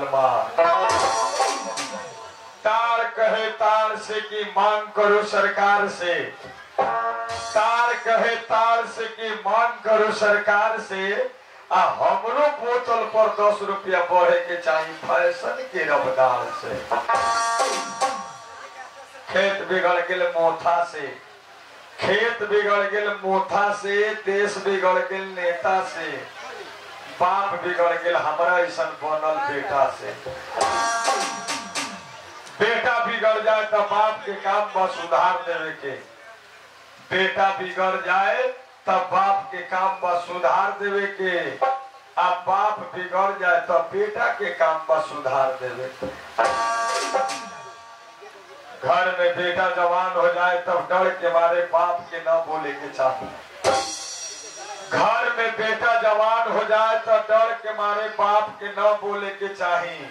तार कहे तार से की मांग करो सरकार से, तार कहे तार से की मांग करो सरकार से, आ हमरो बोतल पर 10 रुपया बढ़े के चाहिए फैशन के रबदार से। खेत बिगड़ गेल मोथा से, खेत बिगड़ गेल मोथा से, देश बिगड़ गेल नेता से, बाप बिगड़ गेल हमारा ऐसा बनल बेटा से। बेटा बिगड़ जाए तो बाप के काम बा सुधार देवे के, बेटा बिगड़ जाए तब बाप के काम बा सुधार देवे के, अब बाप बिगड़ जाए तो बेटा के काम बा सुधार देवे के। घर में बेटा जवान हो जाए तब डर के मारे बाप के ना बोले के चाहिए, घर में बेटा जवान हो जाए तो डर के मारे बाप के ना बोले के चाहिए,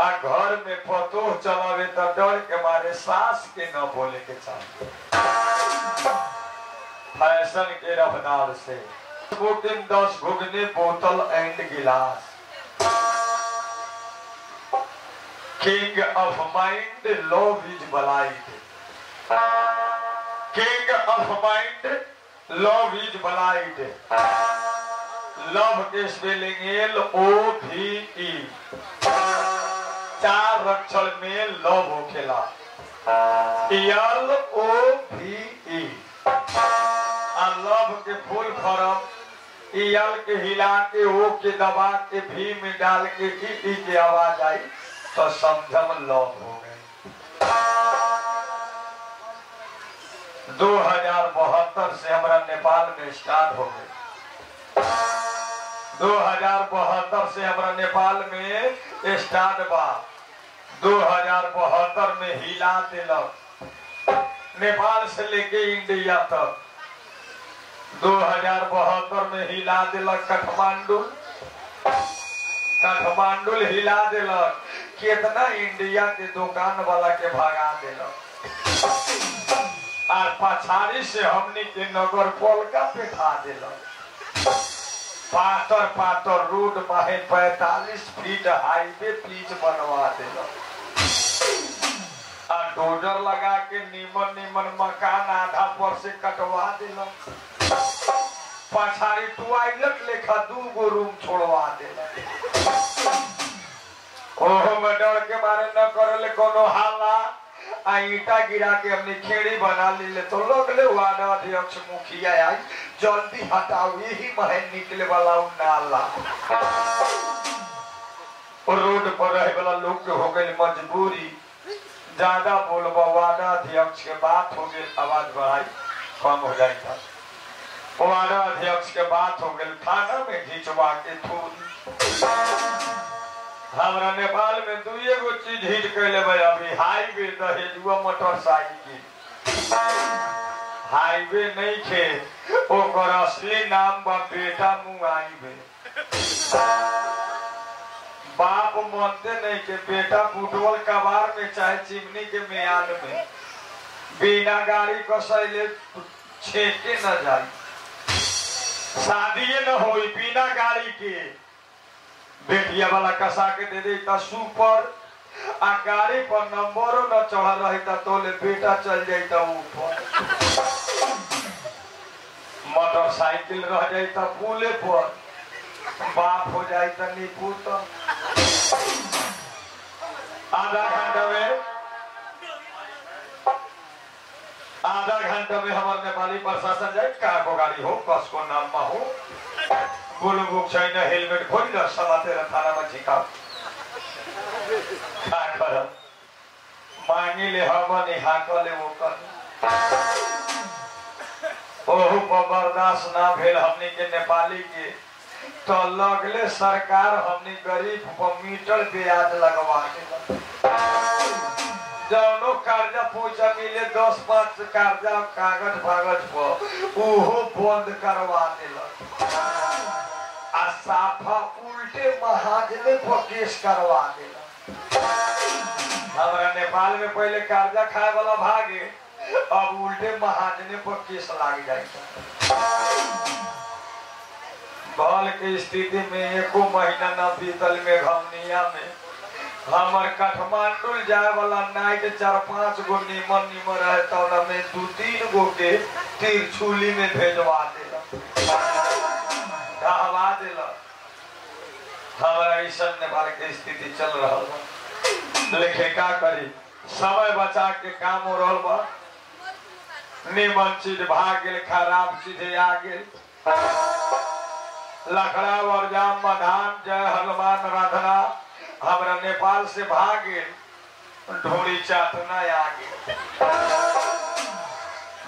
आ घर में पतोह चलावे तो डर के मारे सास के ना बोले के चाहिए फैशन के रफ्तार से। वो दिन 10 घुगनी बोतल एंड गिलास, king of mind love is blind, king of mind love is blind, love के स्पेलिंग LOVE, 4 अक्षर में लव हो खेला, LOVE। लव के फूल फरम यल के हिला के ओ के दबा के भी में डाल के ई की आवाज आई तो समझम लव हो गए। 2072 से हमारा नेपाल में स्टार्ट हो गए, 2072 से हमारा नेपाल में स्टार्ट बा। 2072 में हिला देलक नेपाल से लेके इंडिया तक, 2072 में हिला दिलक काठमांडू, काठमांडू हिला दिलक, कितना इंडिया के दुकान वाला के भगा दिलक, और पछाड़ी से हमने के नगर कोलका बिठा दिलक। पातर पातर रोड में 45 फीट हाईवे पिच बनवा दिलक, डोजर लगा के नीमन नीमन मकान आधा पर से कटवा दिला, पछाड़ी टॉयलेट लेखा 2 गो रूम छोड़वा दिला। ओहो में डर के मारे न करले कोनो हाला, आ ईटा गिरा के हमने खेड़ी बना ले तो लोग ले वार्ड अध्यक्ष मुखिया आई जल्दी हटाओ यही महल निकले वाला नाला। रोड पर रहे वाला लोग के हो गई मजबूरी, ज्यादा बोलबा वादा अध्यक्ष के बात हो गई आवाज बढ़ाई कम हो जाए, वादा अध्यक्ष के बात हो गई थाना में घिंचवा के थूल। हमारा नेपाल में 2 गो चीज हिट कैले भाई अभी, हाईवे दहेजुआ मोटरसाइकिल, हाईवे नहीं खे ओकर असली नाम बा बेटा मुआईबे। बाप मानते नहीं के बेटा फुटबॉल कबार में चाहे चिमनी के म्यान में बिना गाड़ी कसैले छेके न जाए, शादी न हो बिना गाड़ी के, बेटिया वाला कसा के दे दे ता सुपर, आ गाड़ी पर नंबरों न चढ़ा रहता तो ले बेटा चल जाता ऊपर, मोटरसाइकिल रह जाता पुले पर, बाप हो जाए तो नीपू तो आधा घंटा में हमारे नेपाली प्रशासन जाए का को गाड़ी हो कस को नाम में हो गोलू बुक चाहिए ना हेलमेट खोल ना समाते रथाना में झिका का कर मांगी ले हम ने हाकले वो कर। ओहू पर बर्दाश्त ना भेल हमने के नेपाली के तो लगले सरकार हमने गरीब को मीटर ब्याज लगवा के जौनो कर्जा पूछा मिले 10-5 कर्जा कागज भागज पर ओहो बंद करवा दिलक, आ साफा उल्टे महाजने पर केस करवा दिलक। हमारा नेपाल में पहले कर्जा खाए वाला भागे, अब उल्टे महाजने पर केस लाग जाए। बाल के स्थिति में एको महीना न बीतल में घमनिया में हमार काठमांडू जाए वाला नाय के 4-5 गो निमन निमन रहे तो उनमें 2-3 गो के तीर छुली में भेजवा देला दहवा देला। हमारा ऐसा नेपाल के स्थिति चल रहा है, लेकिन क्या करी समय बचा के काम हो रहा बा। निमन चीज भागल खराब चीज आ गए लखड़ा और जाम मधान जय हनुमान राधना हमरा नेपाल से भागे ढोरी चातना आगे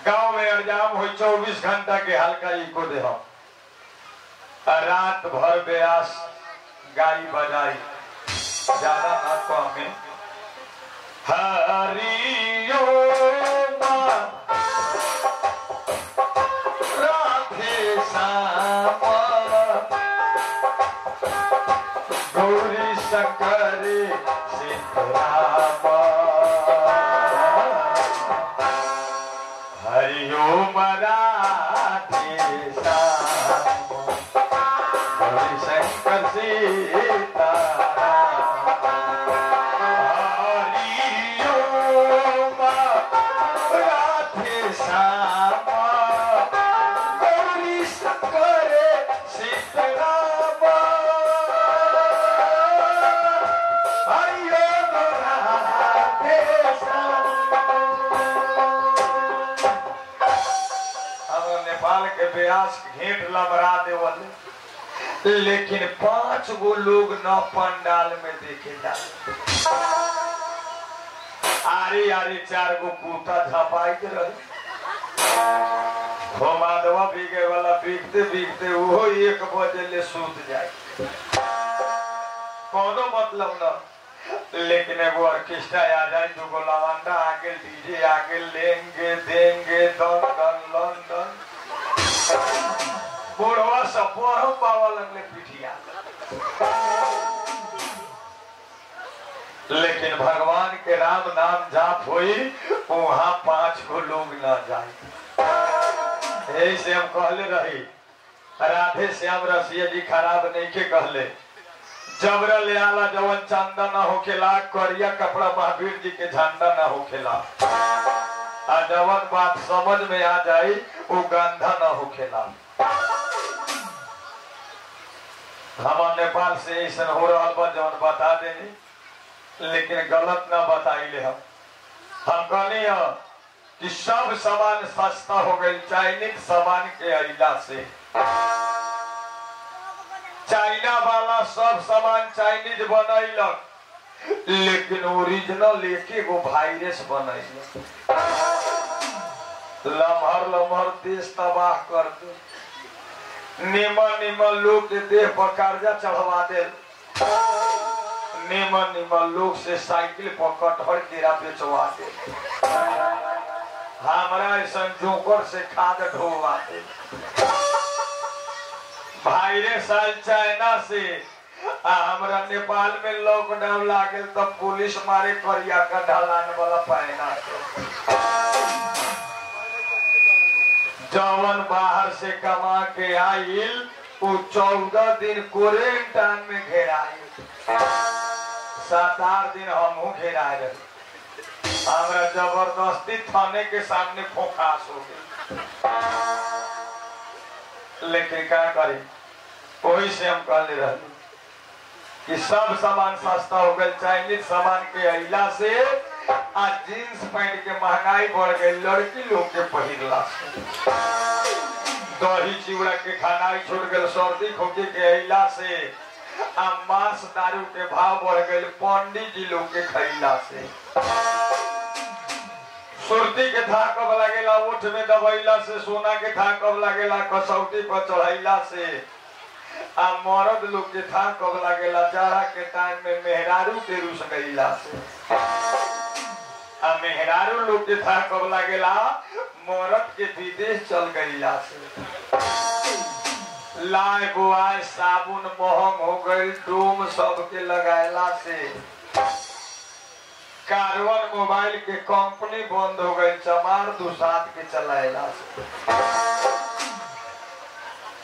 गांव में अरजाम हो 24 घंटा के हल्का इको दे रात भर ब्यास गाई बजाई ज्यादा आपको हमें हरियो लबरा देवल, लेकिन 5 गो लोग न पंडाल में देखे जाते। आरे आरे 4 गो कुत्ता झपाइत रहे घुमादवा बिके वाला बिकते बिकते वो 1 बजे ले सूत जाए कोनो मतलब न। लेकिन एगो ऑर्केस्ट्रा आ जाए 2 गो लवंडा आगे डीजे आगे लेंगे देंगे दन दन लन दन बुढ़वा सब पावा लगले पिठिया। लेकिन भगवान के राम नाम जाप हुई वहाँ 5 गो लोग न जाए। ऐसे हम कहले रही राधे श्याम रसिया जी खराब नहीं के कहले जबरा ले आला जवन चंदा न होखेला करिया कपड़ा महावीर जी के झंडा न होखेला जवन बात समझ में आ जाए वो गंधा न होखेला। हमारे नेपाल से ऐसा हो रहा बा जवन बता देनी लेकिन गलत न बताइले। हम कहनी है कि सब सामान सस्ता हो गई चाइनीज सामान के अइला से। चाइना वाला सब सामान चाइनीज बनैलक लेकिन ओरिजिनल 1 गो वायरस बनैलक। लम्हर लम्हर देश तबाह कर दे निमन निमन लोग के देह पर कर्जा चढ़वा दे निमन निमन लोग से साइकिल पर कटहर केरा बेचवा दे हमारा ऐसा जोकर से खाद ढोवा दे। भाईरे साल चाइना से हमारा नेपाल में लॉकडाउन लागे तो पुलिस मारे करिया का ढलान वाला पहना जवन बाहर से कमा के आइल वो 14 दिन क्वारंटाइन में घेराइल 7-8 दिन हमहू घेराए हमरा जबरदस्ती थाने के सामने फोकास हो गई। लेकिन क्या करी वही से हम कहले रही कि सब सामान सस्ता हो गए चाइनीज सामान के अइला से आज जींस पैंट के महंगाई बढ़ गई लड़की लोग के पहिरला दही चिवड़ा के खाना छोड़ गए सर्दी खोके के अइला से आ मांस दारू के भाव बढ़ गए पंडित जी लोग के खैला से सुर्ती के थाकब लगेला ओठ में दबैला से सोना के थाकब लगेला कसौटी पर चढ़ैला से आ मरद लोग के थाकब लगेला जाड़ा के टाइम में मेहरारू के रूस गईला से मेहरारू लोग के था कब लगेला मोरत के विदेश चल गईला से लाए बुआए साबुन महंग हो गई डूम सबके लगाएला से कार्बन मोबाइल के कंपनी बंद हो गई चमार दूसाद के चलाएला से।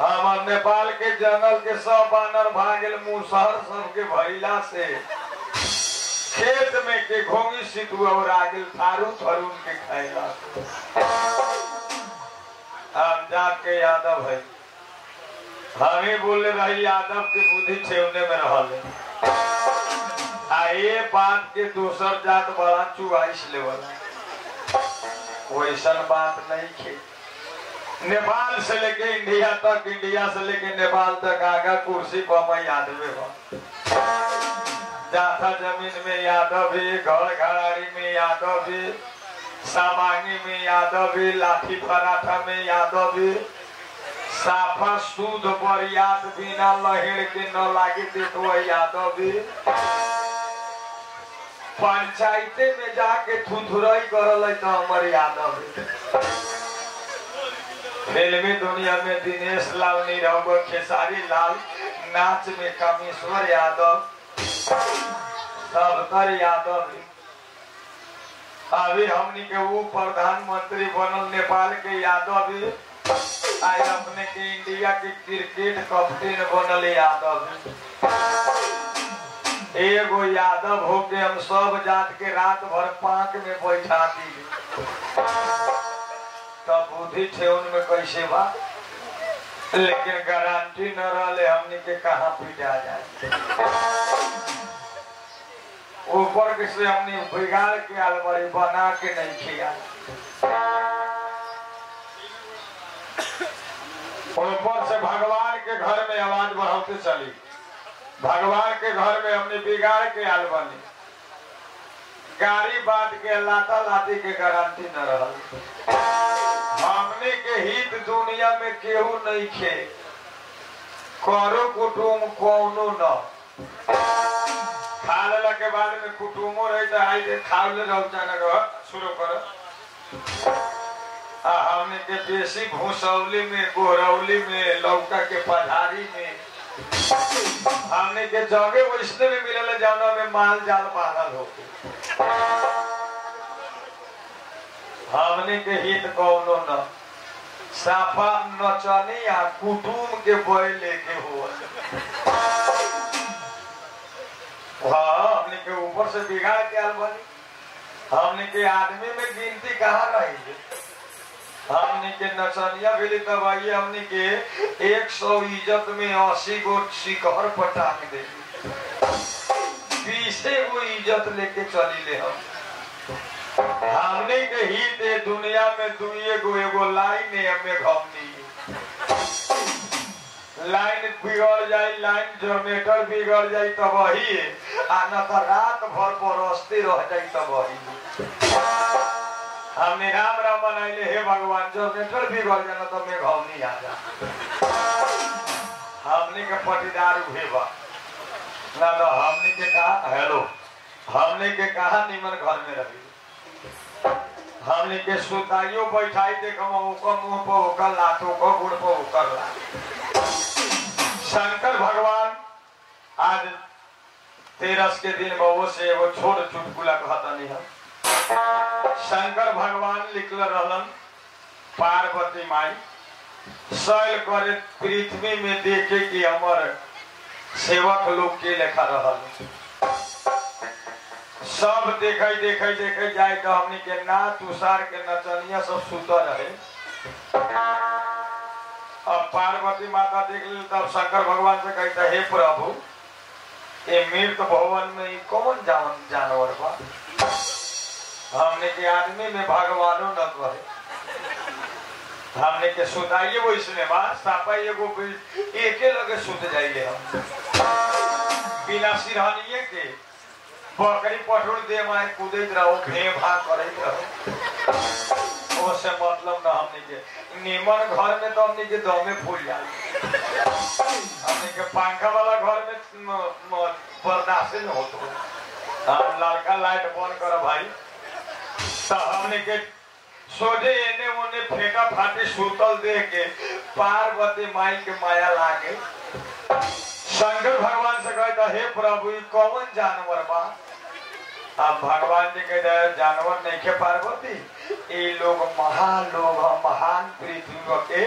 हमार नेपाल के जंगल के सब बानर भागल मुसहर सबके भैला से खेत में के घोंगी सितु और आगिल थारू थरून के खाएला हम जाके यादव है हमें बोले रही यादव के बुद्धि छेवने में रहले आए बात के दूसर जात बड़ा चुवाइश लेवल वैसन बात नहीं खे नेपाल से लेके इंडिया तक इंडिया से लेके नेपाल तक आगा कुर्सी पर मैं यादवे जाता जमीन में यादव भी घर घराड़ी में यादव भी सामानी में यादव भी लाठी पराठा में यादव भी साफा सूद पर याद बिना लहर के न लागे देखो यादव भी पंचायते में जाके थुथुराई करल तो हमार यादव भी फिल्मी दुनिया में दिनेश लाल नीरव खेसारी लाल नाच में कामेश्वर यादव सबतर यादव अभी हमनी के वो प्रधानमंत्री बनल नेपाल के यादव आज अपने के इंडिया के क्रिकेट कैप्टन बनल यादव एगो यादव होके हम सब जात के रात भर पांक में बैठा दी बुद्धि थे उनमें कैसे बा लेकिन गारंटी न रहे हमने के कहा पिटा जाए ऊपर किसे हमने बिगाड़ के अलमारी बना के नहीं किया ऊपर से भगवान के घर में आवाज बढ़ाते चली भगवान के घर में हमने बिगाड़ के अलमारी गाड़ी बात के लाता लाती के गारंटी न रहे हमने के हित दुनिया में केहू नहीं खे करो कुटुम कोनो न खा लेला के बाद में कुटुमो रही तो आई जे खाओ ले रहो जानक शुरू कर हमने के देसी भूसौली में गोरौली में लौका के पधारी में हमने के जगे वैष्णव में मिलल जाना में माल जाल बांधल होके हमने के हित कौनो न साफा नचनी आ कुटुम के बोल लेके हो हमने के ऊपर से बिगाड़ के आल बनी हमने के आदमी में गिनती कहाँ रही हमने के नचनिया भी तब आई हमने के 100 इज्जत में 80 गो शिखर पटांग दे 20 गो इज्जत लेके चली ले हम हमने के हित दुनिया में दुए गो एगो लाइन हमें घमनी लाइन बिगड़ जाए लाइन जनरेटर बिगड़ जाए तब वही आना तो रात भर बरसते रह जाए तब वही हमने राम राम बनाइले हे भगवान जनरेटर बिगड़ जाना तो मैं घमनी आ जा हमने के पटीदार उभेबा ना तो हमने के कहा हेलो हमने के कहा निमन घर में रही हमने के सुताइयों बैठाई देखो ओका मुंह पर ओका लात ओका गोड़ पर ओका लात शंकर भगवान आज 13 के दिन में वो से वो छोड़ चुटकुला कहता नहीं है शंकर भगवान लिखल रहलन पार्वती माई शैल करे पृथ्वी में देखे कि हमर सेवक लोग के लेखा रहल सब देखे देखे देखे जाए तो हमने के नाथ उसार के नचनिया सब सुत रहे अब पार्वती माता देख ले तब शंकर भगवान से कहता हे प्रभु ये मृत भवन में कौन जानवर बा हमने के आदमी में भगवानों न कहे हमने के सुताइए वो इसने बात सापाइए वो एक लगे सुत जाइए हम बिना सिरहनिए के बकरी पटोर दे माए कूदैत रहो भे भा करैत रहो ओसे मतलब न हमने के निमन घर में तो हमने के दमे फूल जाए हमने के पंखा वाला घर में बर्दाश्त न होतो हम लड़का लाइट बंद कर भाई तो हमने के सोझे एने ओने फेंका फाटी सूतल दे के पार्वती माई के माया लागे शंकर भगवान से कहता हे प्रभु कौन जानवर बा अब भगवान जी के दया जानवर नहीं के पार्वती ये लोग महान पृथ्वी के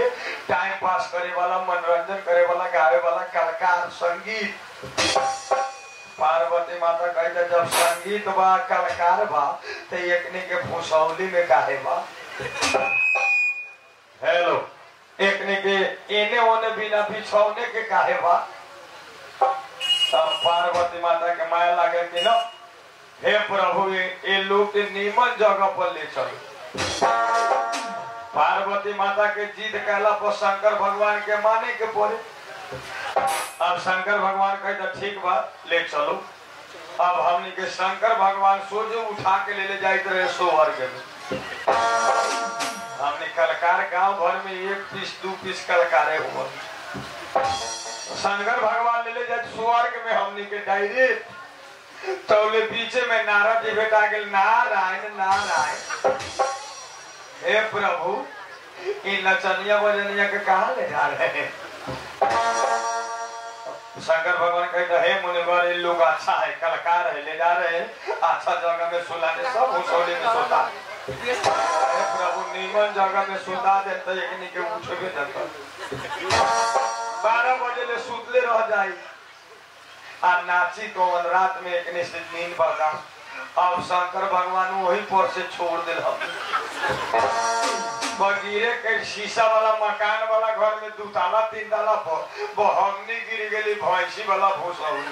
टाइम पास करे वाला मनोरंजन करे वाला गावे वाला कलाकार संगीत पार्वती माता कहते जब संगीत बा कलाकार बा तो एकने के भूसौली में काहे बा हेलो एकने के एने ओने बिना बिछौने के काहे बा। तब पार्वती माता के माया लगे कि न हे प्रभु ये लोग नीमन जगह पर ले चलो। पार्वती माता के जीत कहला पर शंकर भगवान के माने के पड़े। अब शंकर भगवान कहते ठीक बा ले चलो। अब हमने के शंकर भगवान सोझे उठा के ले जाते रहे सोहर के। हमने कलकार गांव भर में एक पीस दो पीस कलकारे हुआ। शंकर भगवान ले जाते स्वर्ग में हमने के डायरेक्ट तो ले पीछे में नारद जी बैठा के नारायण नारायण हे प्रभु इन नचनिया बजनिया के कहाँ ले जा रहे हैं। शंकर भगवान कहते हे मुनिवर इन लोग अच्छा है कलाकार है ले जा रहे हैं अच्छा जगह में सुलाने सब भूसौली में सोता हे प्रभु नीमन जगह में सुता देते यही के उठे भी देता 12 बजे ले सुतले रह जाए और नाची तो रात में एक निश्चित नींद बगा। अब शंकर भगवान वही पर से छोड़ दिल हम बगीरे के शीशा वाला मकान वाला घर में 2 ताला 3 ताला हमनी गिर गई भैंसी वाला भूसौली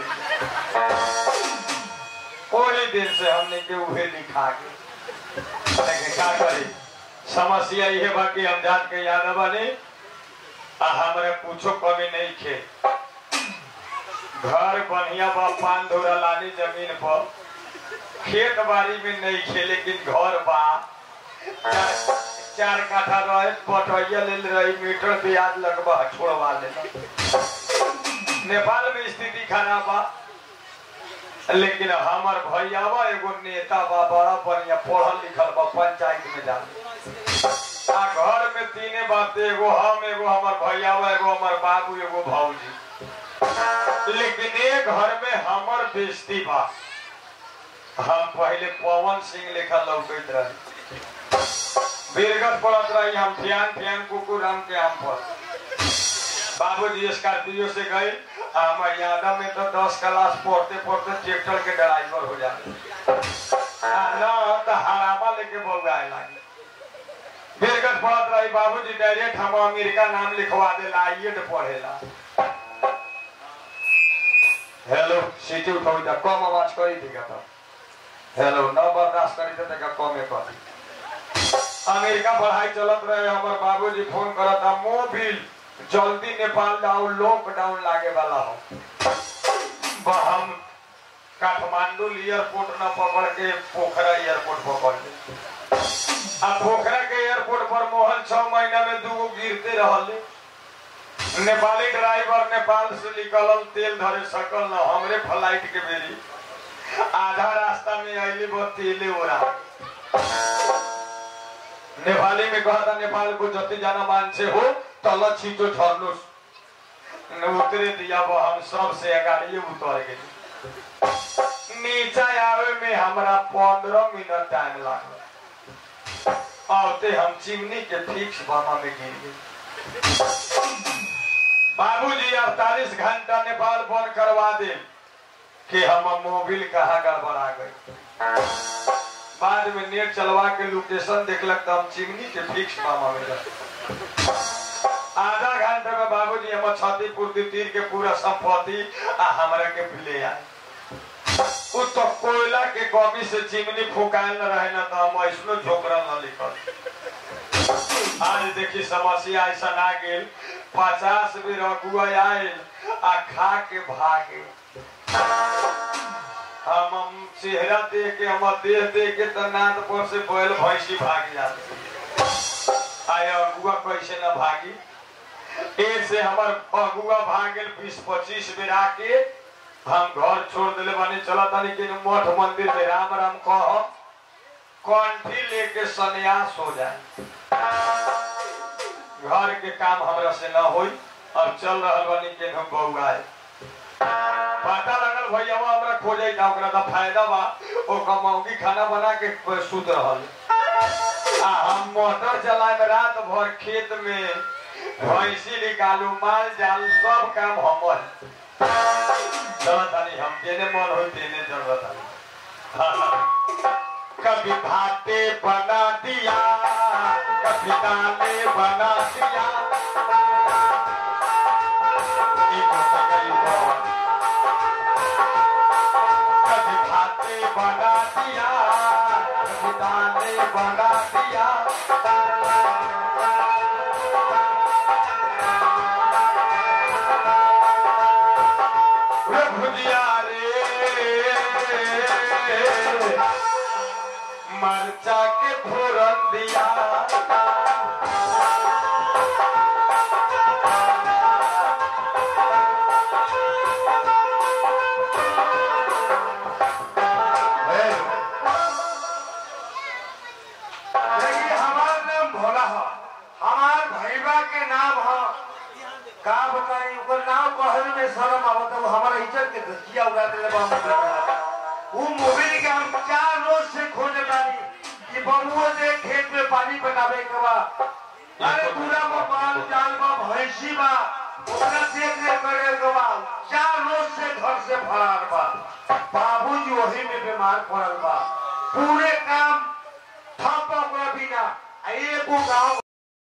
कोई दिन से हमने के उहे लिखा के क्या करी। समस्या ये बाकी हम जात के यादव ने हमारे पूछो कमी नहीं खे घर बढ़िया बा पान धोरा लानी जमीन पर खेत बाड़ी में नहीं खे लेकिन घर बा 4 काठा रहे पटवैया ले रही मीटर ब्याज लगवा छोड़वा लेना। नेपाल में स्थिति खराब बा लेकिन हमार भैया बा एगो नेता बा बड़ा बढ़िया पढ़ल लिखल बा पंचायत में जा घर में 3 बातें एगो हम एगो हमार भैया बा एगो हमार बाबू एगो भाऊजी लेकिन एक घर में हमर बेस्ती बा। हम पहले पवन सिंह लेखा लौकत रहे बिरगत पड़त रही हम ध्यान ध्यान कुकुर हम के आम पर बाबूजी स्कॉर्पियो से गए हम यादव में तो 10 क्लास पढ़ते पढ़ते ट्रैक्टर के ड्राइवर हो जाते ना तो हरामा लेके बौगाए लागे बिरगत पड़त रही बाबूजी डायरेक्ट हम अमेरिका नाम लिखवा देला आइएट पढ़ेला हेलो सीटी उठा कम आवाज करी देगा तो हेलो न बर्दाश्त करी देते कमे करी। अमेरिका पढ़ाई चलत रहे हमारे बाबूजी फोन करता मोबिल जल्दी नेपाल जाओ लॉकडाउन लागे वाला हो हम काठमांडू एयरपोर्ट न पकड़ के पोखरा एयरपोर्ट पकड़ ले पोखरा के एयरपोर्ट पर मोहन 6 महीना में 2 गो गिरते रहे नेपाली ड्राइवर नेपाल से निकलल तेल धरे सकल न हमरे फ्लाइट के बेरी आधा रास्ता में आईली बहुत तेले हो रहा नेपाली में कहता नेपाल को जति जाना मान से हो तल छीटो झरनो उतरे दिया वो हम सबसे गाड़ी उतर गई नीचा आवे में हमारा 15 मिनट टाइम लागल आते हम चिमनी के फिक्स बामा में गिर गए। बाबूजी 48 घंटा नेपाल फोन करवा दे कि हम मोबाइल कहाँ गड़बड़ा गए बाद में नेट चलवा के लोकेशन देखलक हम चिमनी के फिक्स मामा में आधा घंटा में बाबूजी हम क्षतिपूर्ति तीर के पूरा संपत्ति आ हमारा के ले आए उ तो कोयला के कमी से चिमनी फुकाल न रहे न तो हम ऐसनो झोकरा न लिखल। आज देखी समस्या ऐसा ना गेल 50 भी रघुआ आये आ खा के भागे हम चेहरा दे के हम देह के तनाद पर से बैल भैंसी भाग जाते आये अगुआ कैसे न भागी ऐसे हमार अगुआ भागे 20-25 बेरा के हम घर छोड़ दिले बने चला तानी के मठ मंदिर में राम राम कह कंठी लेके सन्यास हो जाए घर के काम हमरा से ना होई। अब चल रहा बनी के हम बौगाए पता लगल भैया हमरा खोजई ना ओकरा दा फायदा बा ओ कमाऊंगी खाना बना के सुत रहल आ हम मोटर चलाए रात भर खेत में भैंसी निकालू माल जाल सब काम हमर चलतानी हम जेने मन होई तेने चलतानी कभी भाते बना दिया कभी दाले बना दिया कभी भाते बना दिया कभी दाले बना दिया मरचा के फूरन दिया हमार नाम भोला है हमार भैया के नाम है का बताई ऊपर नाम कहल में शर्म आवत है हमारा इज्जत के धकिया उड़ा देले बा वो मोबाइल के हम 4 रोज से खोजे पानी कि बबुआ जे खेत में पानी पटावे के बा अरे पूरा में बाल जाल में भैंसी बा ओकरा देख ले करे के बा 4 रोज से घर से फरार बा बाबूजी वही में बीमार पड़ल बा पूरे काम ठप ओकरा बिना ए को गांव